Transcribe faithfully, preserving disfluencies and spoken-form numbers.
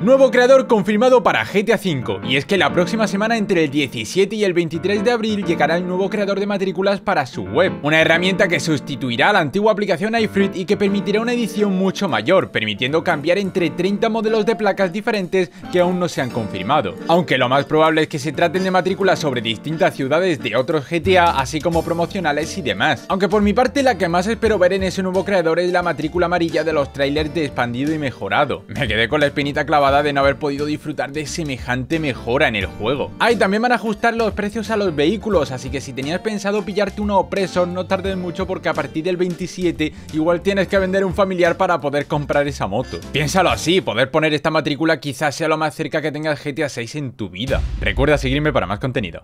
Nuevo creador confirmado para G T A cinco, y es que la próxima semana entre el diecisiete y el veintitrés de abril llegará el nuevo creador de matrículas para su web, una herramienta que sustituirá a la antigua aplicación iFruit y que permitirá una edición mucho mayor, permitiendo cambiar entre treinta modelos de placas diferentes que aún no se han confirmado, aunque lo más probable es que se traten de matrículas sobre distintas ciudades de otros G T A, así como promocionales y demás. Aunque por mi parte la que más espero ver en ese nuevo creador es la matrícula amarilla de los trailers de expandido y mejorado. Me quedé con la espinita clavada de no haber podido disfrutar de semejante mejora en el juego. Ah, y también van a ajustar los precios a los vehículos, así que si tenías pensado pillarte una Oppressor, no tardes mucho porque a partir del veintisiete igual tienes que vender un familiar para poder comprar esa moto. Piénsalo así, poder poner esta matrícula quizás sea lo más cerca que tengas G T A seis en tu vida. Recuerda seguirme para más contenido.